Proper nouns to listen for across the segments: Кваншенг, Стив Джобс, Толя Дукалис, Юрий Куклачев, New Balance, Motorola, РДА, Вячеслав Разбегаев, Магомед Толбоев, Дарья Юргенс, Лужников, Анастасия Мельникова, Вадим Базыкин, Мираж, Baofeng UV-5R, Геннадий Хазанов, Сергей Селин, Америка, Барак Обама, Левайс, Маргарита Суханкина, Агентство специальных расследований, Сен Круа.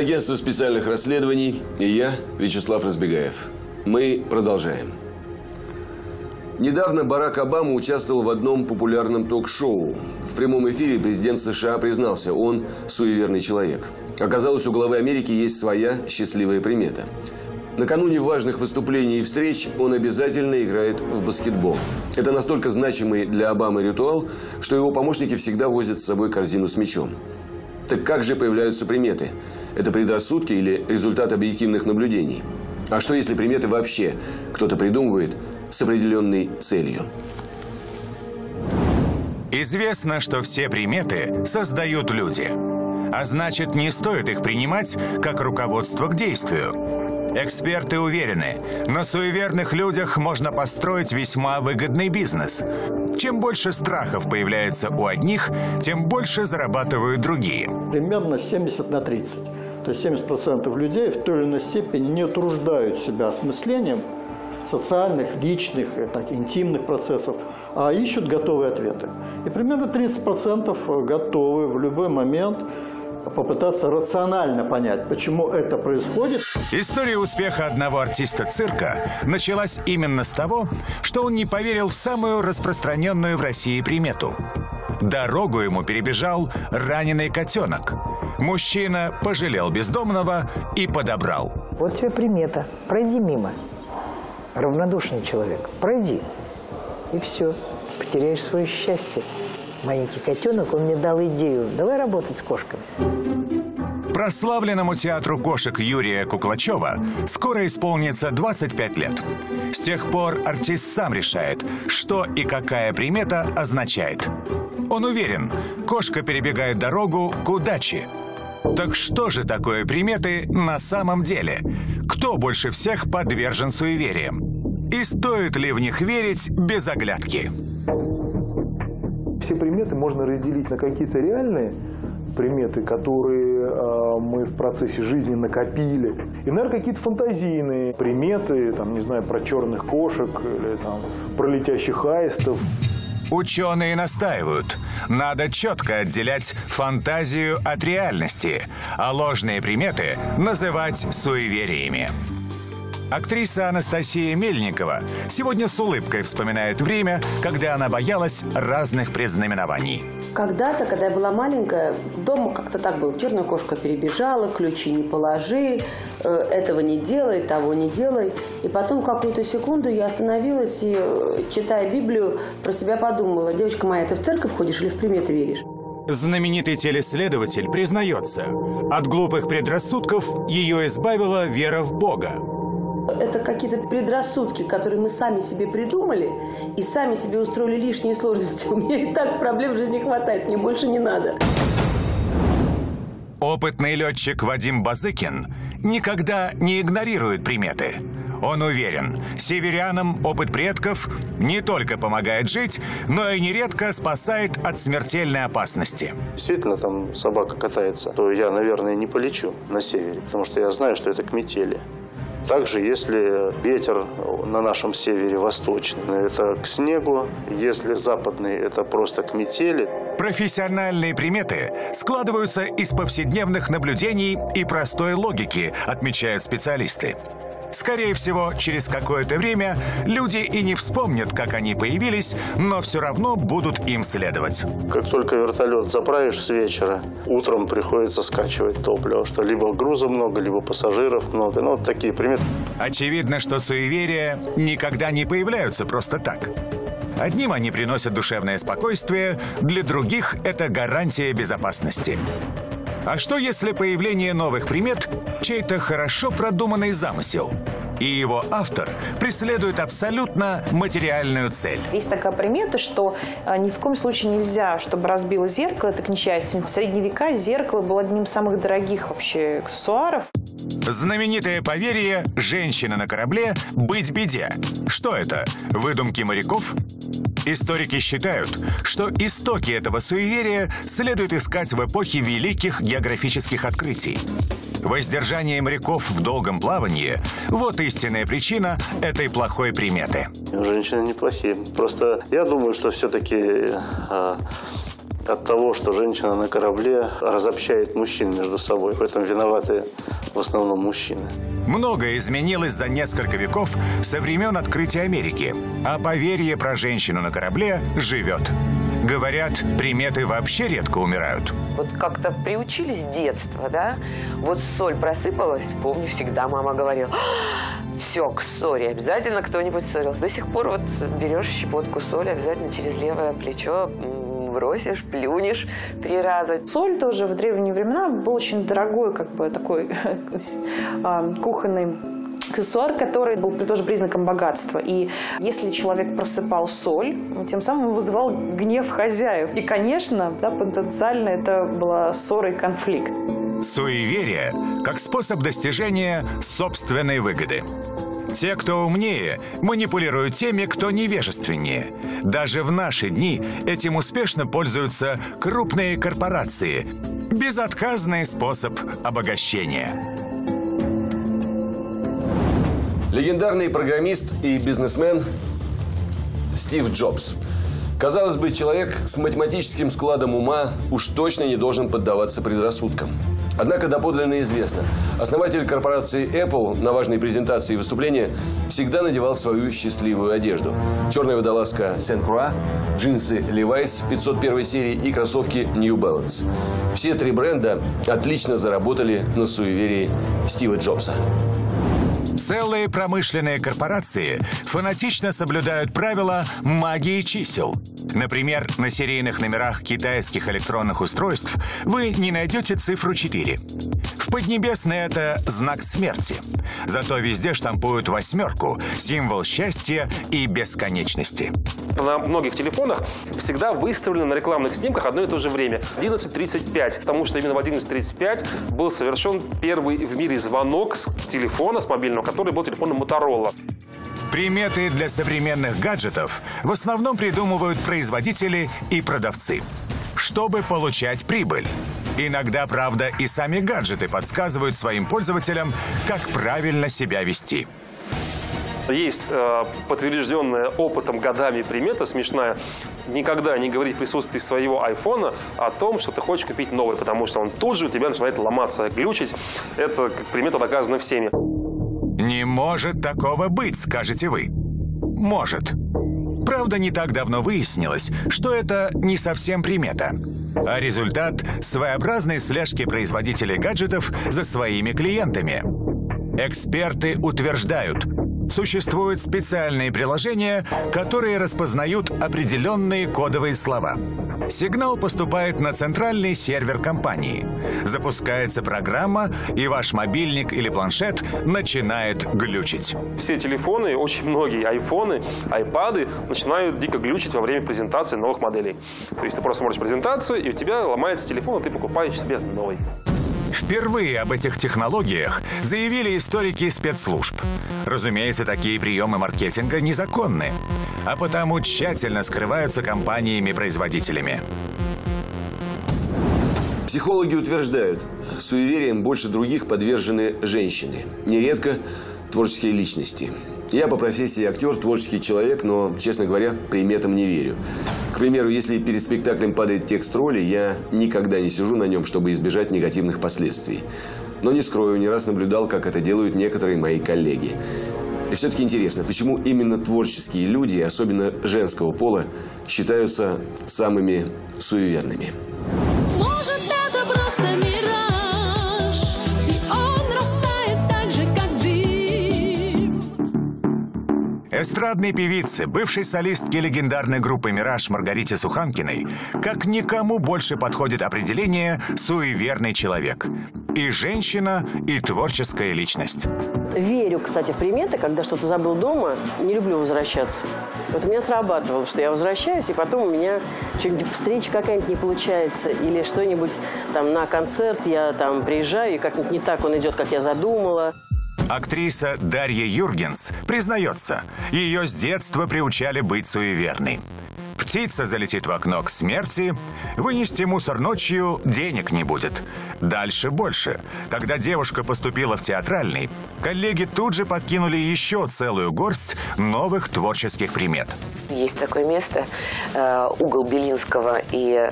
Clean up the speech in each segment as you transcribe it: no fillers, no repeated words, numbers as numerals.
агентство специальных расследований и я, Вячеслав Разбегаев. Мы продолжаем. Недавно Барак Обама участвовал в одном популярном ток-шоу. В прямом эфире президент США признался, он суеверный человек. Оказалось, у главы Америки есть своя счастливая примета. Накануне важных выступлений и встреч он обязательно играет в баскетбол. Это настолько значимый для Обамы ритуал, что его помощники всегда возят с собой корзину с мячом. Так как же появляются приметы? Это предрассудки или результат объективных наблюдений? А что, если приметы вообще кто-то придумывает с определенной целью? Известно, что все приметы создают люди. А значит, не стоит их принимать как руководство к действию. Эксперты уверены, на суеверных людях можно построить весьма выгодный бизнес. Чем больше страхов появляется у одних, тем больше зарабатывают другие. Примерно 70/30. То есть 70% людей в той или иной степени не утруждают себя осмыслением социальных, личных, так, интимных процессов, а ищут готовые ответы. И примерно 30% готовы в любой момент попытаться рационально понять, почему это происходит. История успеха одного артиста цирка началась именно с того, что он не поверил в самую распространенную в России примету. Дорогу ему перебежал раненый котенок. Мужчина пожалел бездомного и подобрал. Вот тебе примета. Пройди мимо. Равнодушный человек. Пройди. И все. Потеряешь свое счастье. Маленький котенок, он мне дал идею. Давай работать с кошками. Прославленному театру кошек Юрия Куклачева скоро исполнится 25 лет. С тех пор артист сам решает, что и какая примета означает. Он уверен, кошка перебегает дорогу к удаче. Так что же такое приметы на самом деле? Кто больше всех подвержен суевериям? И стоит ли в них верить без оглядки? Все приметы можно разделить на какие-то реальные приметы, которые мы в процессе жизни накопили, и, наверное, какие-то фантазийные приметы, там, не знаю, про черных кошек или там, про летящих аистов. Ученые настаивают, надо четко отделять фантазию от реальности, а ложные приметы называть суевериями. Актриса Анастасия Мельникова сегодня с улыбкой вспоминает время, когда она боялась разных предзнаменований. Когда-то, когда я была маленькая, дома как-то так было. Черная кошка перебежала, ключи не положи, этого не делай, того не делай. И потом какую-то секунду я остановилась и, читая Библию, про себя подумала. Девочка моя, ты в церковь ходишь или в приметы веришь? Знаменитый телеследователь признается, от глупых предрассудков ее избавила вера в Бога. Это какие-то предрассудки, которые мы сами себе придумали и сами себе устроили лишние сложности. У меня и так проблем в жизни хватает, мне больше не надо. Опытный летчик Вадим Базыкин никогда не игнорирует приметы. Он уверен, северянам опыт предков не только помогает жить, но и нередко спасает от смертельной опасности. Действительно, там собака катается, то я, наверное, не полечу на севере, потому что я знаю, что это к метели. Также, если ветер на нашем севере восточный, это к снегу, если западный, это просто к метели. Профессиональные приметы складываются из повседневных наблюдений и простой логики, отмечают специалисты. Скорее всего, через какое-то время люди и не вспомнят, как они появились, но все равно будут им следовать. Как только вертолет заправишь с вечера, утром приходится скачивать топливо, что либо груза много, либо пассажиров много. Ну, вот такие приметы. Очевидно, что суеверия никогда не появляются просто так. Одним они приносят душевное спокойствие, для других это гарантия безопасности. А что, если появление новых примет – чей-то хорошо продуманный замысел? И его автор преследует абсолютно материальную цель. Есть такая примета, что ни в коем случае нельзя, чтобы разбило зеркало, это к несчастью. В средние века зеркало было одним из самых дорогих вообще аксессуаров. Знаменитое поверье «Женщина на корабле – быть беде». Что это? Выдумки моряков? Историки считают, что истоки этого суеверия следует искать в эпохе великих географических открытий. Воздержание моряков в долгом плавании – вот истинная причина этой плохой приметы. Женщины неплохие. Просто я думаю, что все-таки от того, что женщина на корабле разобщает мужчин между собой. Поэтому виноваты в основном мужчины. Многое изменилось за несколько веков со времен открытия Америки. А поверье про женщину на корабле живет. Говорят, приметы вообще редко умирают. Вот как-то приучили с детства, да? Вот соль просыпалась, помню, всегда мама говорила: все, к соли, обязательно кто-нибудь ссорился. До сих пор вот берешь щепотку соли, обязательно через левое плечо бросишь, плюнешь 3 раза. Соль тоже в древние времена был очень дорогой, как бы такой кухонный аксессуар, который был тоже признаком богатства. И если человек просыпал соль, тем самым вызывал гнев хозяев. И, конечно, да, потенциально это была ссора и конфликт. Суеверие как способ достижения собственной выгоды. Те, кто умнее, манипулируют теми, кто невежественнее. Даже в наши дни этим успешно пользуются крупные корпорации. Безотказный способ обогащения. Легендарный программист и бизнесмен Стив Джобс. Казалось бы, человек с математическим складом ума уж точно не должен поддаваться предрассудкам. Однако доподлинно известно, основатель корпорации Apple на важной презентации и выступлении всегда надевал свою счастливую одежду. Черная водолазка Сен Круа, джинсы Левайс 501 серии и кроссовки New Balance. Все 3 бренда отлично заработали на суеверии Стива Джобса. Целые промышленные корпорации фанатично соблюдают правила магии чисел. Например, на серийных номерах китайских электронных устройств вы не найдете цифру 4. В Поднебесной это знак смерти. Зато везде штампуют 8, символ счастья и бесконечности. На многих телефонах всегда выставлено на рекламных снимках одно и то же время – 11:35, потому что именно в 11:35 был совершен первый в мире звонок с телефона, с мобильного, который был телефоном Motorola. Приметы для современных гаджетов в основном придумывают производители и продавцы, чтобы получать прибыль. Иногда, правда, и сами гаджеты подсказывают своим пользователям, как правильно себя вести. Есть подтвержденная опытом годами примета смешная: никогда не говорить в присутствии своего айфона о том, что ты хочешь купить новый, потому что он тут же у тебя начинает ломаться, глючить. Это примета доказана всеми. Не может такого быть, скажете вы. Может. Правда, не так давно выяснилось, что это не совсем примета, а результат своеобразной слежки производителей гаджетов за своими клиентами. Эксперты утверждают, существуют специальные приложения, которые распознают определенные кодовые слова. Сигнал поступает на центральный сервер компании. Запускается программа, и ваш мобильник или планшет начинает глючить. Все телефоны, очень многие айфоны, айпады начинают дико глючить во время презентации новых моделей. То есть ты просто смотришь презентацию, и у тебя ломается телефон, и ты покупаешь себе новый. Впервые об этих технологиях заявили историки спецслужб. Разумеется, такие приемы маркетинга незаконны, а потому тщательно скрываются компаниями-производителями. Психологи утверждают, суеверием больше других подвержены женщины, нередко творческие личности. Я по профессии актер, творческий человек, но, честно говоря, приметам не верю. К примеру, если перед спектаклем падает текст роли, я никогда не сижу на нем, чтобы избежать негативных последствий. Но не скрою, не раз наблюдал, как это делают некоторые мои коллеги. И все-таки интересно, почему именно творческие люди, особенно женского пола, считаются самыми суеверными? Может, это просто мираж, и он растает так же, как дым. Эстрадной певице, бывшей солистке легендарной группы «Мираж» Маргарите Суханкиной как никому больше подходит определение «суеверный человек». И женщина, и творческая личность. Верю, кстати, в приметы, когда что-то забыл дома, не люблю возвращаться. Вот у меня срабатывало, что я возвращаюсь, и потом у меня что-нибудь встреча какая-нибудь не получается, или что-нибудь там на концерт я там приезжаю, и как-нибудь не так он идет, как я задумала. Актриса Дарья Юргенс признается, ее с детства приучали быть суеверной. Птица залетит в окно к смерти, вынести мусор ночью денег не будет. Дальше больше. Когда девушка поступила в театральный, коллеги тут же подкинули еще целую горсть новых творческих примет. Есть такое место, угол Белинского и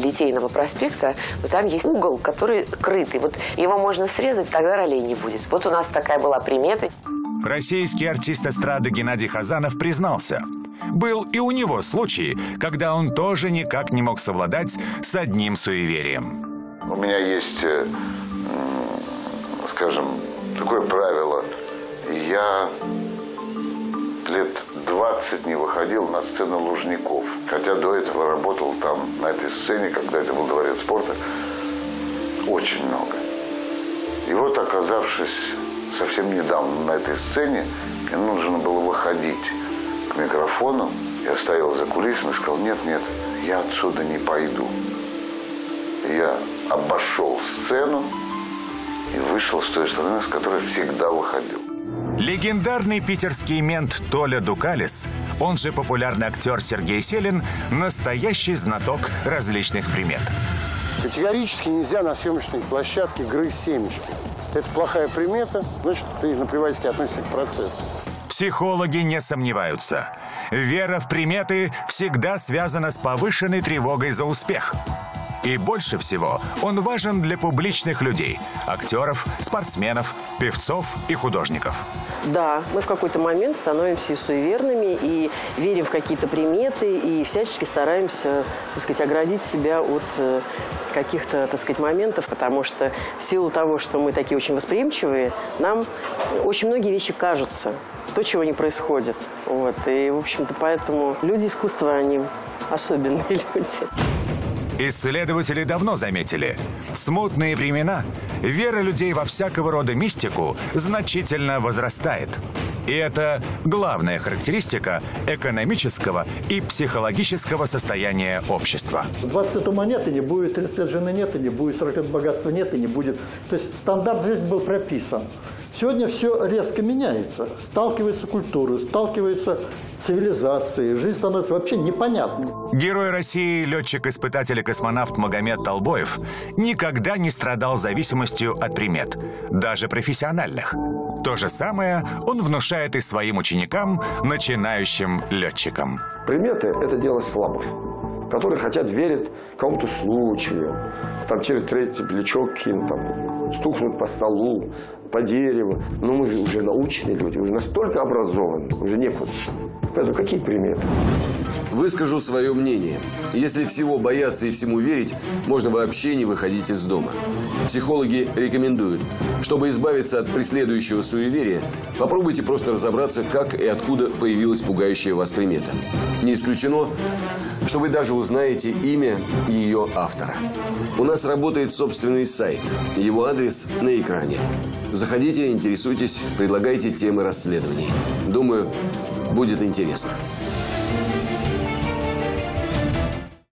Литейного проспекта, но там есть угол, который крытый. Вот его можно срезать, тогда ролей не будет. Вот у нас такая была примета. Российский артист эстрады Геннадий Хазанов признался. Был и у него случай, когда он тоже никак не мог совладать с одним суеверием. У меня есть, скажем, такое правило. Я лет 20 не выходил на сцену Лужников. Хотя до этого работал там, на этой сцене, когда это был дворец спорта, очень много. И вот, оказавшись совсем недавно на этой сцене, мне нужно было выходить к микрофону. Я стоял за кулисами и сказал: нет, нет, я отсюда не пойду. Я обошел сцену и вышел с той стороны, с которой всегда выходил. Легендарный питерский мент Толя Дукалис, он же популярный актер Сергей Селин, настоящий знаток различных примет. Категорически нельзя на съемочной площадке грызть семечки. Это плохая примета, значит, ты наплевательски относишься к процессу. Психологи не сомневаются. Вера в приметы всегда связана с повышенной тревогой за успех. И больше всего он важен для публичных людей – актеров, спортсменов, певцов и художников. Да, мы в какой-то момент становимся суеверными и верим в какие-то приметы, и всячески стараемся, так сказать, оградить себя от каких-то, так сказать, моментов, потому что в силу того, что мы такие очень восприимчивые, нам очень многие вещи кажутся, то, чего не происходит. Вот. И, в общем-то, поэтому люди искусства, они особенные люди. Исследователи давно заметили, в смутные времена вера людей во всякого рода мистику значительно возрастает. И это главная характеристика экономического и психологического состояния общества. 20 лет ума нет и не будет, 30 лет жены нет и не будет, 40 лет богатства нет и не будет. То есть стандарт жизни был прописан. Сегодня все резко меняется. Сталкиваются культуры, сталкиваются цивилизации. Жизнь становится вообще непонятной. Герой России, летчик-испытатель и космонавт Магомед Толбоев никогда не страдал зависимостью от примет, даже профессиональных. То же самое он внушает и своим ученикам, начинающим летчикам. Приметы – это дело слабых, которые хотят верить какому-то случаю. Там через третье плечо кинут, стукнут по столу, по дереву. Но мы же уже научные люди, уже настолько образованы, уже некуда. Поэтому какие приметы? Выскажу свое мнение. Если всего бояться и всему верить, можно вообще не выходить из дома. Психологи рекомендуют, чтобы избавиться от преследующего суеверия, попробуйте просто разобраться, как и откуда появилась пугающая вас примета. Не исключено, что вы даже узнаете имя ее автора. У нас работает собственный сайт. Его адрес на экране. Заходите, интересуйтесь, предлагайте темы расследований. Думаю, будет интересно.